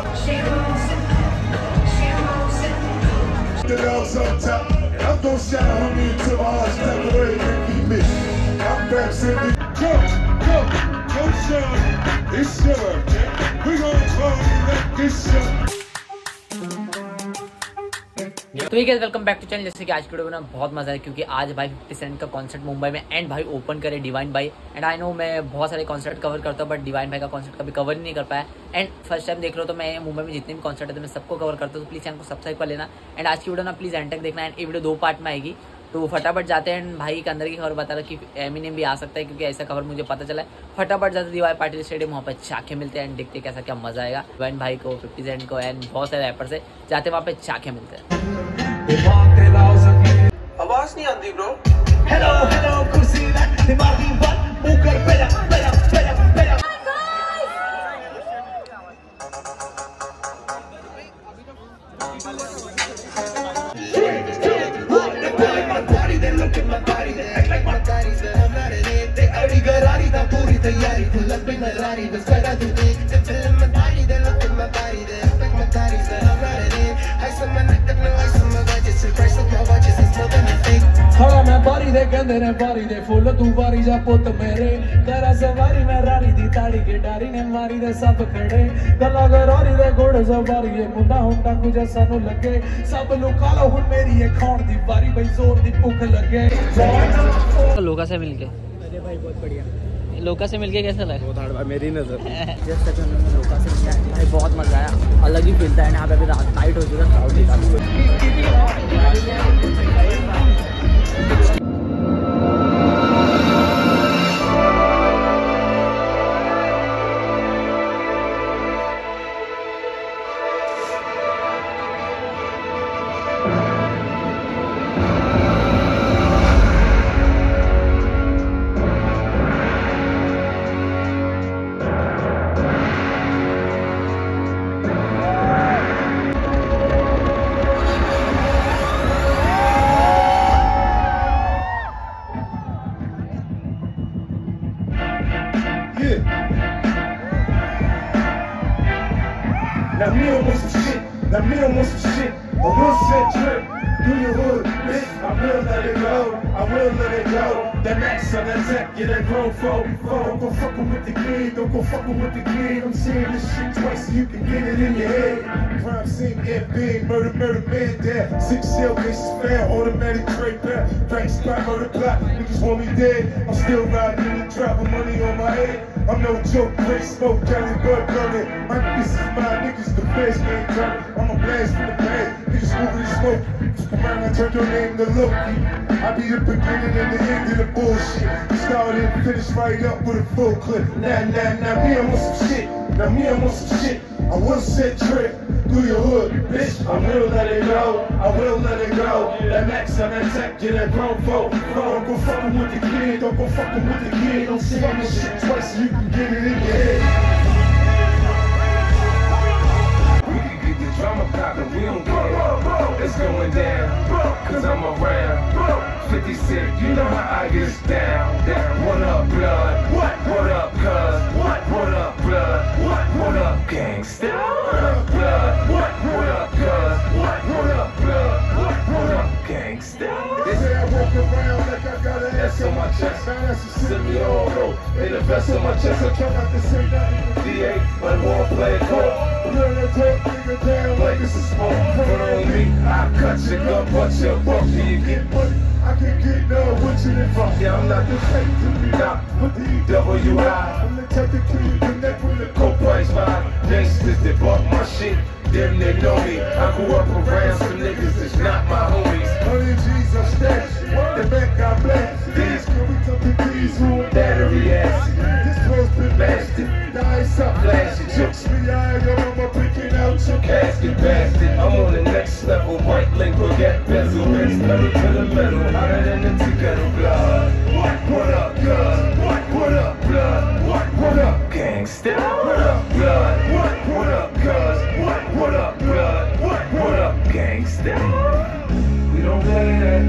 up. The dogs on top. I'm gonna shout on me until my heart step away and keep me. I'm back sending. Go, go, go, show. It's your birthday. We gonna party like this show. तो ये guys welcome back to channel. जैसे कि आज के video में बहुत मजा है क्योंकि आज भाई 50 सेंट का कॉन्सर्ट मुंबई में एंड भाई ओपन करे डिवाइन भाई। एंड आई नो मैं बहुत सारे कॉन्सर्ट कवर करता हूँ बट डिवाइन भाई का कॉन्सर्ट कभी कवर ही नहीं कर पाया। एंड फर्स्ट टाइम देख रहा हूँ तो मैं मुंबई में जितने भी कॉन्सर्ट है मैं सबको कवर करता हूँ, तो प्लीज हमको सब्सक्राइब कर लेना। एंड आज की वीडियो ना प्लीज एंड तक देखना। एंड ये वीडियो दो पार्ट में आएगी तो फटाफट जाते हैं। भाई के अंदर की खबर बता रहा कि एमिनेम भी आ सकता है क्योंकि ऐसा खबर मुझे पता चला है। फटाफट जाते डी वाई पाटिल स्टेडियम, वहाँ पर चाके मिलते हैं एंड देखते हैं कैसा क्या मजा आएगा। डिवाइन भाई को, 50 सेंट को एंड बहुत सारे रैपर्स है, जाते वहाँ पे चाके मिलते हैं। आवाज नहीं आती ब्रो। हेलो हेलो कुर्सी बारी दे फूल तू बारी जा पुत मेरे करा सवारी मैं रारी दी ताड़ी के डारी ने मारी दे सब खड़े गला गरारी दे घोड़ सवारी ये मुंडा हुंडा कुछ सानू लगे सब लुका लो हुन मेरी ये खाण दी बारी भाई जोर दी भूख लगे। लोका से मिलके अरे भाई बहुत बढ़िया। लोका से मिलके कैसा लगा? बहुत हार्ड मेरी नजर जस्ट तक हमने लोका से मिला भाई बहुत मजा आया, अलग ही फील था। एंड यहां पे रात नाइट हो चुका क्राउड निकाल I'm no joke, great smoke, Kelly Bird burning. This is my niggas, the best man coming. I'm a blast from the past, niggas moving the smoke. Come on, I turn your name to Loki. I be the beginning and the end of the bullshit. Start and finish right up with a full clip. Now me, I want some shit. Now me, I want some shit. I once said trick through your hood, bitch. I will let it go. I will let it go. That max on that tech, get that grown folk. Don't go fucking with the kid. Don't go fucking with the kid. Don't say my shit twice so you can get it in your head. We can get the drama poppin', we don't care. It's going down, cause I'm around. 50 Cent, you know how I get down. What up, blood? What up, cuz? What up, blood? What up, gangsta? What up, blood? What up, cuz? What up, blood? What up, gangsta? They say I walk around like I got an S on my chest. Now that's a semi all road. They the best on my chest. I try not to say nothing. DA, but I wanna play it cold. Learn to take nigga down like it's a smoke. Put on me, I cut your gun, but your buck till you get money. I can't get done with you and fuck. Yeah, I'm not the fake to be knocked with the DWI. I'm the type that kill you, connect with the co-price vibe. Gangsters that bought my shit, them they know me. I grew up around some niggas that's not my homies. 100 G's are stashed, the back got blasted. These can we talk to these who ain't battery acid. This clothes been blasted, the ice up flashing. Jokes me, I ain't got my picking out your casket bastard. I'm on the next level, white lingo, get bezel. It's metal to the metal, hotter than the together blood. What up, cuz? What up, blood? What up, gangsta? What up, blood? What up, cuz? What up, blood? What up, gangsta? We don't play that.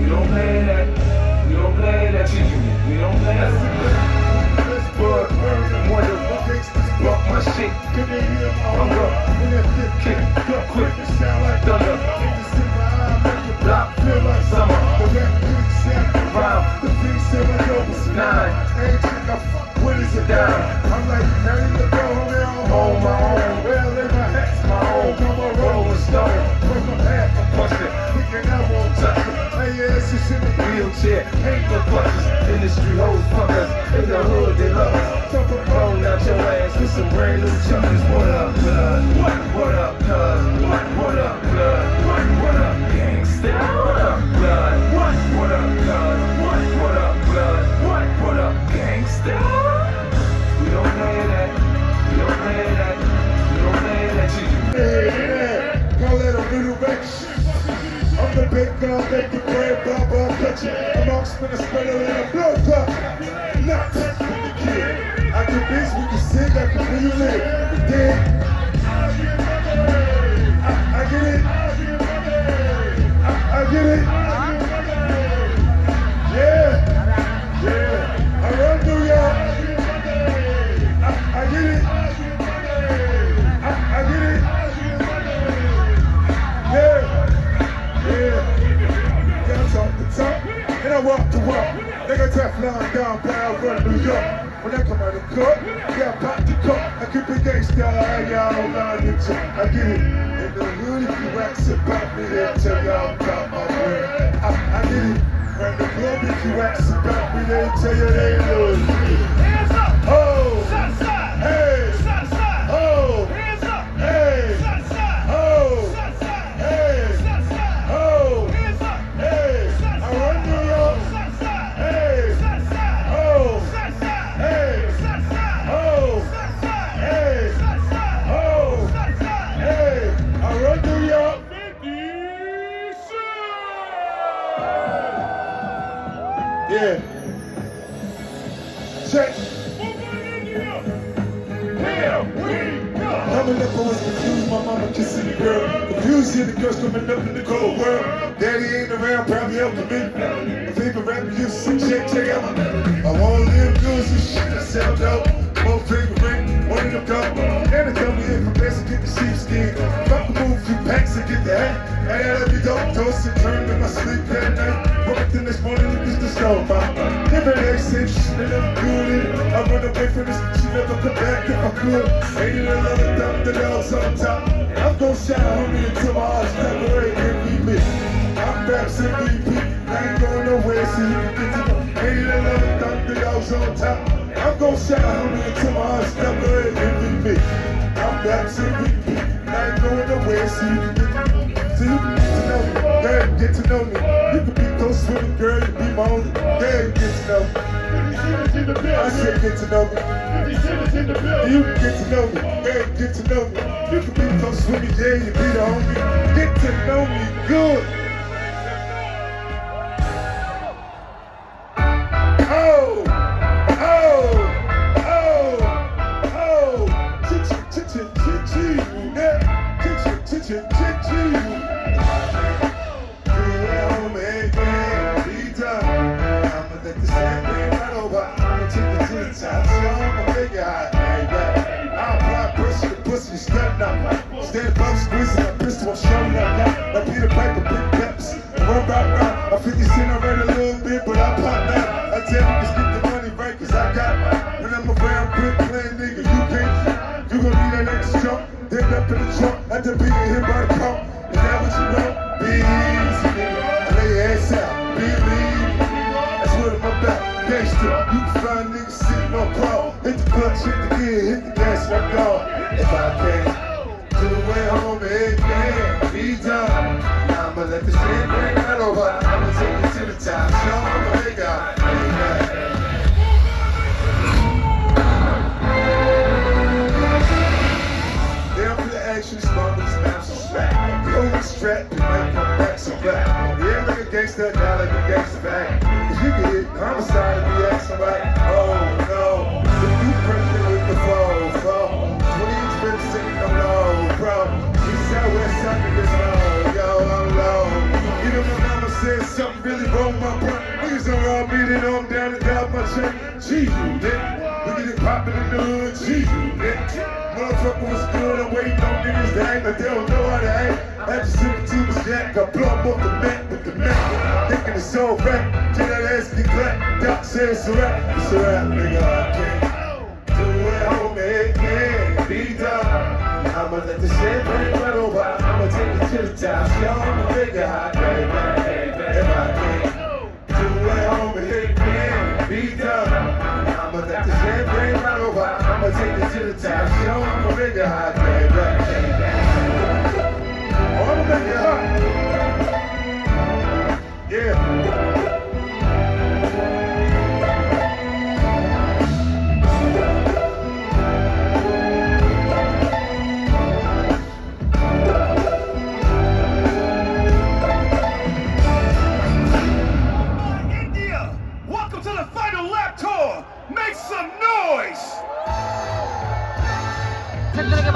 We don't play that. We don't play that. We don't play that. That's the blood. That's blood. One of the biggest. Walk my shit. kick, come up, kick, quick, sound like thunder. Block, feel like summer. The big 709. Ain't chick, I fuck with it down. I'm like, now you look over there on my own. Well, in my hat's my own. Come on, rolling stone. From my path, I'm busting. Thinking I won't touch it. Hey, yeah, she shit in the wheelchair. Ain't no punches. Industry hoes, fuckers. In the hood, they love us. Took a bone out your ass with some brand new chuckers. What up, blood? What up, cuz? What up, blood? What up, gangsta? What up, blood? What up, cuz? What up, blood? What up, gangsta? We don't play that. We don't play that. We don't play that. Yeah, call it a little back shit. I'm the big dog, make the bread, blah, blah, touch it. I'm all spinning, spinning, and I'm blow pop. Not touch with the kid. I can bitch, we can sing, I can feel it. Then, I get it. I get it. Yeah. Yeah. I run through y'all. I get it. I get it. Yeah. Yeah. Down top the top. And I walk the walk. They got Teflon down, bound, run New York. When I come out of court, yeah, I pop the cup. I keep it gangsta, y'all line it up. I get it. In the hood, if you ask about me, they'll tell y'all about my word. I get it. In the club, if you ask about me, they'll tell you they love me. Hands up! Oh! Sunshine! Hey! Sunshine! Oh! Hands up! Hey! Sunshine! Oh! Sunshine! Hey! Sunshine! Oh! Hands up! Hey! I run New York! Sunshine! Hey! Sunshine! Oh! Hey! Oh! Hey! Oh! Hey! I run through y'all. 50 Cent! Yeah. Check. Here we go. Coming up, I was confused. My mama kissing the girl. Confused, see the girls coming up in the cold world. Daddy ain't around, probably helping me. My favorite rapper used to say, check out my melody. I wanna live good, so shit, I sell dope. Both favorite ring, one of them dope. And they tell me if I'm best, I get the sheepskin. If I can move a few packs, I get the hat. And that'll be dope, toast and turn in my sleep that night. Woke up the next morning, the bitch just go by. Never ain't safe, she never good it. I run away from this, she never come back if I could. Ain't it another dump, the dogs on top. I'm gon' shout homie until my eyes never ain't MVP. I'm raps MVP, I ain't going nowhere, so you can get to me. Ain't it another dump, the dogs on top. I'm gon' shout homie until my eyes never ain't MVP. I'm raps MVP, I ain't going nowhere, so you can get to me. So you can get to know me, damn, get to know me. You can be those swimming girl, you be my only, damn, get to know me. I said get to know me. You can get to know me, damn, get to know me. You can be those swimming, yeah, you be the homie. Get to know me good. Oh, oh, oh, oh. Chi-chi-chi-chi-chi-chi-chi-chi-chi-chi. Stand up, squeezing my pistol, I'm showing up now. Like Peter Piper, big peps, run right round. I'm 50 Cent, I read a little bit, but I pop now. I tell niggas get the money right, cause I got mine. When I'm around, good playing nigga, you can't. You gon' need that extra jump, then up in the trunk. At the beat, hit by the pump. Is that what you want? Be easy, nigga. Lay your ass out, be lean. That's what I'm about, gangster. You can find niggas sitting on call. Hit the clutch, hit the gear, hit the gas, my dog. If I can. To the way home, it can't be done. I'ma let the shit bring that over. I'ma take it to the top. Show them what they got. They don't play the action, smart with his mouth so slack. The old strap, you might come back so black. Yeah, like a gangster, now like a gangster back. Cause you can hit homicide and be acting like, oh no. If you pressure with the fall. 20 inch sitting on low. East side, west side, niggas low, yo, I'm low. Even my mama said something really wrong, my bro. Niggas don't all beat it on down and down my chain. G-Unit, we get it poppin' in the hood, G-Unit. motherfucker was good and waiting on niggas to act like they don't know how to act. After sipping too much jack, I blow up on the mat with the Mac. Thinking it's all rap, till that ass get clapped. Doc said it's a rap, nigga, I can't do it, homie, it can't be done. I'ma let the champagne run over, I'ma take it to the top. Y'all I'ma figure how if I can't do it, homie, it can't be done. I'ma let the champagne run over, I'ma take it to the top. Y'all I'ma figure how I'ma make it hot. Yeah.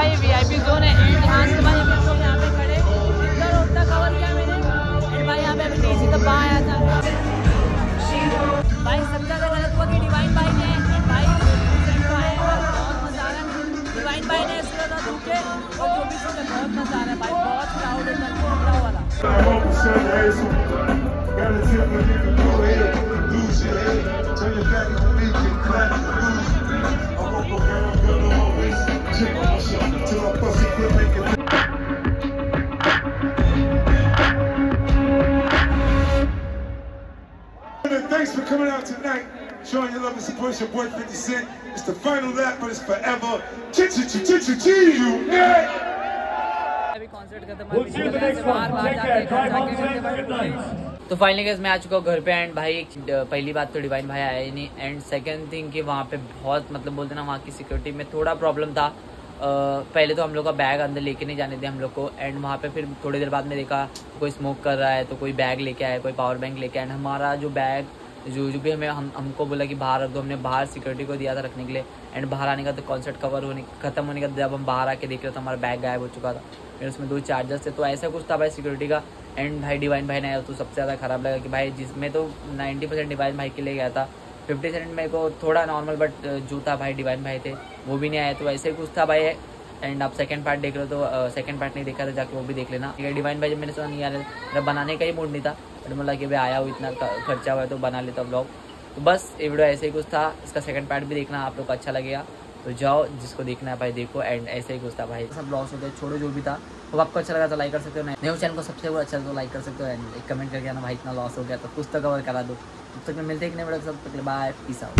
भाई VIP zone है and आज के भाई हम लोग यहाँ पे खड़े इधर उतना कवर किया मैंने एंड भाई यहाँ पे टीसी तब आया था भाई सबका गलतवा की डिवाइन भाई ने एंड भाई बहुत मजा आ रहा है डिवाइन भाई ने सूरत और धूप के और जो भी सुन बहुत मजा आ रहा है भाई बहुत क्राउड है वाला Check myself till I bust it, quit making it. Thanks for coming out tonight, showing your love and support. Your boy 50 Cent. It's the final lap, but it's forever. तो फाइनली गाइस मैं आ चुका हूँ घर पे and भाई पहली बात तो डिवाइन भाई आया ही नहीं एंड सेकंड थिंग कि वहाँ पे बहुत मतलब बोलते ना वहाँ की सिक्योरिटी में थोड़ा प्रॉब्लम था पहले तो हम लोग का बैग अंदर लेके नहीं जाने थे हम लोग को एंड वहाँ पे फिर थोड़ी देर बाद में देखा कोई स्मोक कर रहा है तो कोई बैग लेके आया कोई पावर बैंक लेके आया एंड हमारा जो बैग जो भी हमें हमको बोला कि बाहर रख दो हमने बाहर सिक्योरिटी को दिया था रखने के लिए एंड बाहर आने का तो कॉन्सर्ट कवर होने खत्म होने का जब हम बाहर आके देख रहे तो हमारा बैग गायब हो चुका था फिर उसमें 2 चार्जर्स थे तो ऐसा कुछ था भाई सिक्योरिटी का एंड भाई डिवाइन भाई ने आया तो सबसे ज़्यादा खराब लगा कि भाई जिसमें तो 90% डिवाइन भाई के लिए गया था 50% मेरे को थोड़ा नॉर्मल बट जो था भाई डिवाइन भाई थे वो भी नहीं आए तो ऐसे ही कुछ था भाई एंड आप सेकंड पार्ट देख रहे हो तो सेकंड पार्ट नहीं देखा था जाके वो भी देख लेना डिवाइन भाई जब मैंने सुना नहीं आ रहा बनाने का ही मूड नहीं था बट बोला कि भाई आया हो इतना खर्चा हुआ है तो बना लेता ब्लॉग तो बस ये वीडियो ऐसे ही कुछ था इसका सेकंड पार्ट भी देखना आप लोग को अच्छा लगेगा तो जाओ जिसको देखना है भाई देखो एंड ऐसे ही कुछ था भाई सब ब्लॉग्स होते छोड़ो जो भी था वो आपको अच्छा लगा तो लाइक कर सकते हो नए चैनल को सबसे अच्छा तो लाइक कर सकते हो एंड एक कमेंट करके ना भाई इतना लॉस हो गया तो कुछ तो कवर करा दो तब तक मिलते हैं एक नए वीडियो के साथ बाय पीस आउट।